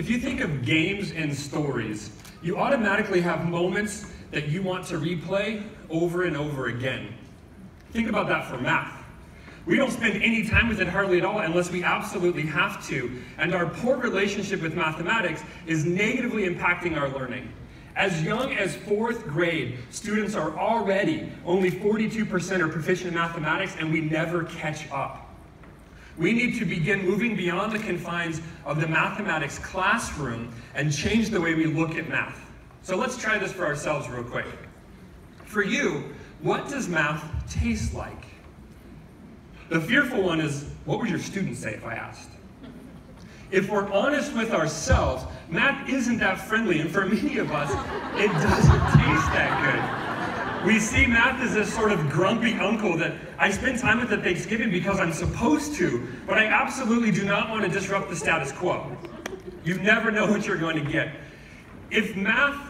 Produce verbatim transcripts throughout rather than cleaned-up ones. If you think of games and stories, you automatically have moments that you want to replay over and over again. Think about that for math. We don't spend any time with it hardly at all unless we absolutely have to, and our poor relationship with mathematics is negatively impacting our learning. As young as fourth grade, students are already only forty-two percent are proficient in mathematics, and we never catch up. We need to begin moving beyond the confines of the mathematics classroom and change the way we look at math. So let's try this for ourselves real quick. For you, what does math taste like? The fearful one is, what would your students say if I asked? If we're honest with ourselves, math isn't that friendly, and for many of us, it doesn't taste that good. We see math as this sort of grumpy uncle that I spend time with at Thanksgiving because I'm supposed to, but I absolutely do not want to disrupt the status quo. You never know what you're going to get. If math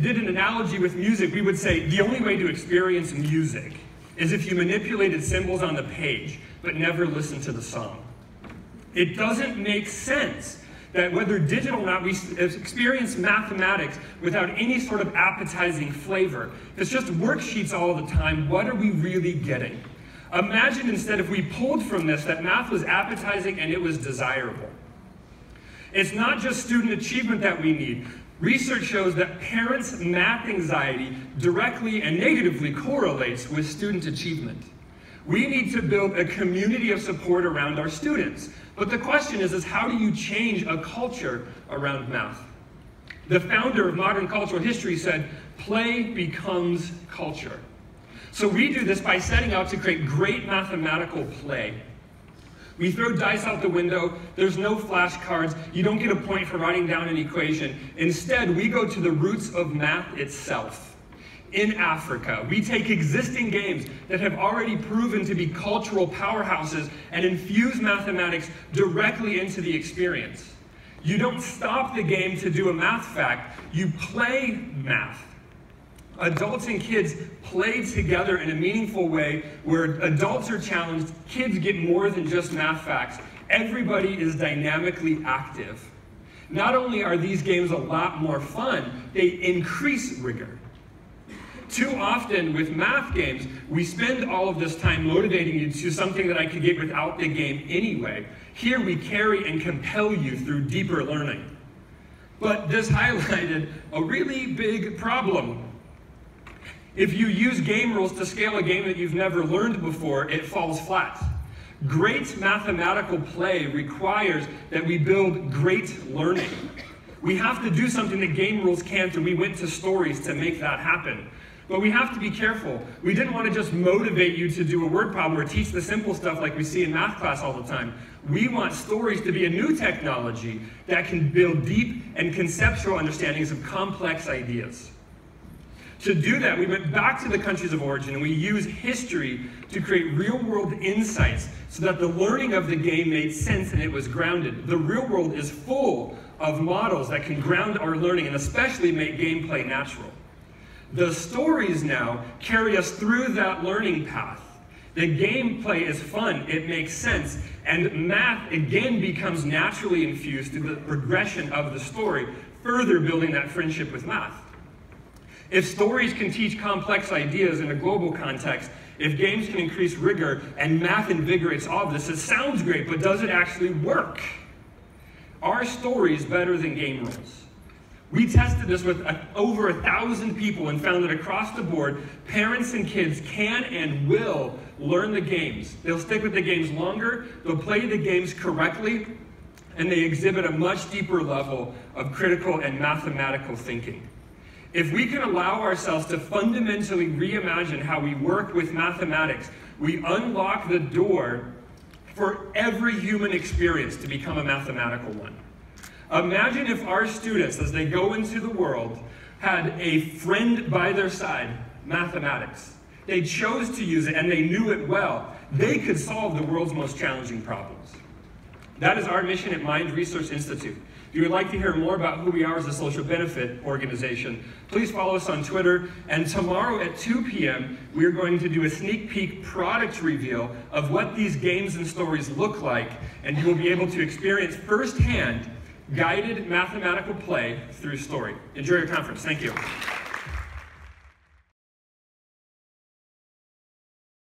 did an analogy with music, we would say the only way to experience music is if you manipulated symbols on the page, but never listened to the song. It doesn't make sense that whether digital or not, we experience mathematics without any sort of appetizing flavor. If it's just worksheets all the time, what are we really getting? Imagine instead if we pulled from this that math was appetizing and it was desirable. It's not just student achievement that we need. Research shows that parents' math anxiety directly and negatively correlates with student achievement. We need to build a community of support around our students. But the question is, is how do you change a culture around math? The founder of modern cultural history said, play becomes culture. So we do this by setting out to create great mathematical play. We throw dice out the window, there's no flashcards, you don't get a point for writing down an equation. Instead, we go to the roots of math itself. In Africa, we take existing games that have already proven to be cultural powerhouses and infuse mathematics directly into the experience. You don't stop the game to do a math fact, you play math. Adults and kids play together in a meaningful way where adults are challenged, kids get more than just math facts. Everybody is dynamically active. Not only are these games a lot more fun, they increase rigor. Too often with math games, we spend all of this time motivating you to something that I could get without the game anyway. Here we carry and compel you through deeper learning. But this highlighted a really big problem. If you use game rules to scale a game that you've never learned before, it falls flat. Great mathematical play requires that we build great learning. We have to do something that game rules can't, and we went to stories to make that happen. But we have to be careful. We didn't want to just motivate you to do a word problem or teach the simple stuff like we see in math class all the time. We want stories to be a new technology that can build deep and conceptual understandings of complex ideas. To do that, we went back to the countries of origin and we used history to create real-world insights so that the learning of the game made sense and it was grounded. The real world is full of models that can ground our learning and especially make gameplay natural. The stories now carry us through that learning path. The gameplay is fun, it makes sense, and math again becomes naturally infused through the progression of the story, further building that friendship with math. If stories can teach complex ideas in a global context, if games can increase rigor and math invigorates all of this, it sounds great, but does it actually work? Are stories better than game rules? We tested this with a, over a thousand people and found that across the board, parents and kids can and will learn the games. They'll stick with the games longer, they'll play the games correctly, and they exhibit a much deeper level of critical and mathematical thinking. If we can allow ourselves to fundamentally reimagine how we work with mathematics, we unlock the door for every human experience to become a mathematical one. Imagine if our students, as they go into the world, had a friend by their side, mathematics. They chose to use it and they knew it well. They could solve the world's most challenging problems. That is our mission at Mind Research Institute. If you would like to hear more about who we are as a social benefit organization, please follow us on Twitter. And tomorrow at two p m, we're going to do a sneak peek product reveal of what these games and stories look like. And you will be able to experience firsthand guided mathematical play through story. Enjoy your conference. Thank you.